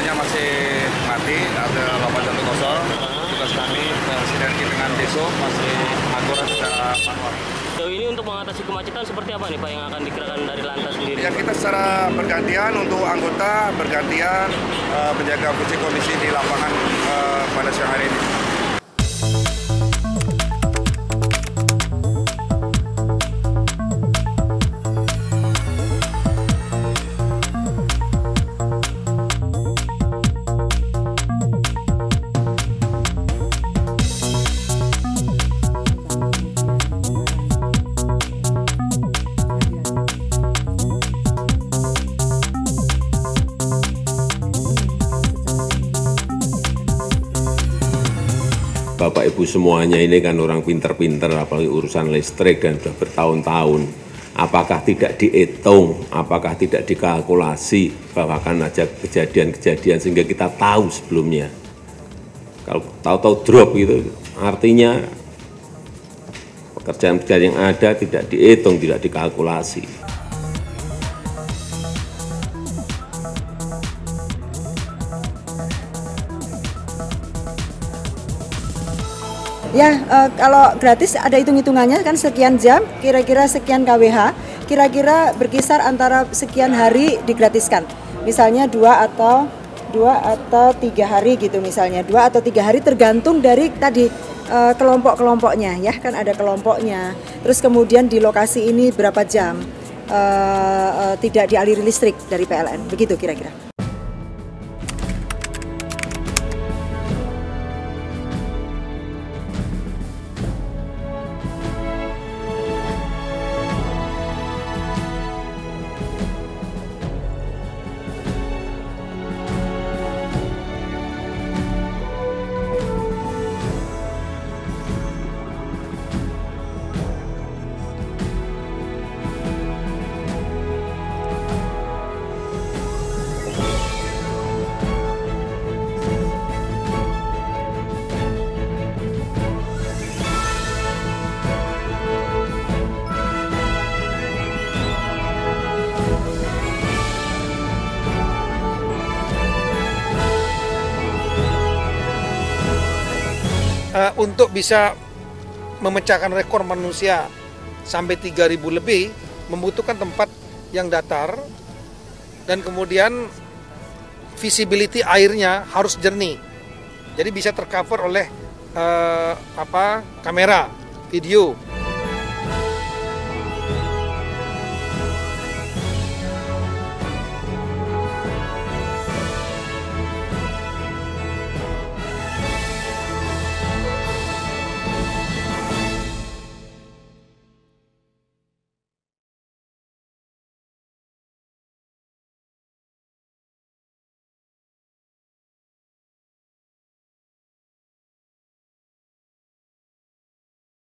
Sensornya masih mati, ada 810. Tugas kami bersinergi dengan DESO masih mengatur secara manual. Sejauh ini untuk mengatasi kemacetan seperti apa nih Pak yang akan digerakkan dari Lantas sendiri? Ya, kita secara bergantian untuk anggota bergantian menjaga kondisi di lapangan pada siang hari ini. Bapak Ibu semuanya ini kan orang pinter-pinter, apalagi urusan listrik dan sudah bertahun-tahun. Apakah tidak dihitung, apakah tidak dikalkulasi, bahkan aja kejadian-kejadian sehingga kita tahu sebelumnya. Kalau tahu-tahu drop gitu, artinya pekerjaan-pekerjaan yang ada tidak dihitung, tidak dikalkulasi. Ya, kalau gratis ada hitung-hitungannya kan sekian jam, kira-kira sekian KWH, kira-kira berkisar antara sekian hari digratiskan. Misalnya dua atau tiga hari gitu misalnya, 2 atau 3 hari tergantung dari tadi kelompok-kelompoknya, ya kan ada kelompoknya. Terus kemudian di lokasi ini berapa jam tidak dialiri listrik dari PLN, begitu kira-kira. Untuk bisa memecahkan rekor manusia sampai 3.000 lebih membutuhkan tempat yang datar dan kemudian visibility airnya harus jernih, jadi bisa tercover oleh kamera video.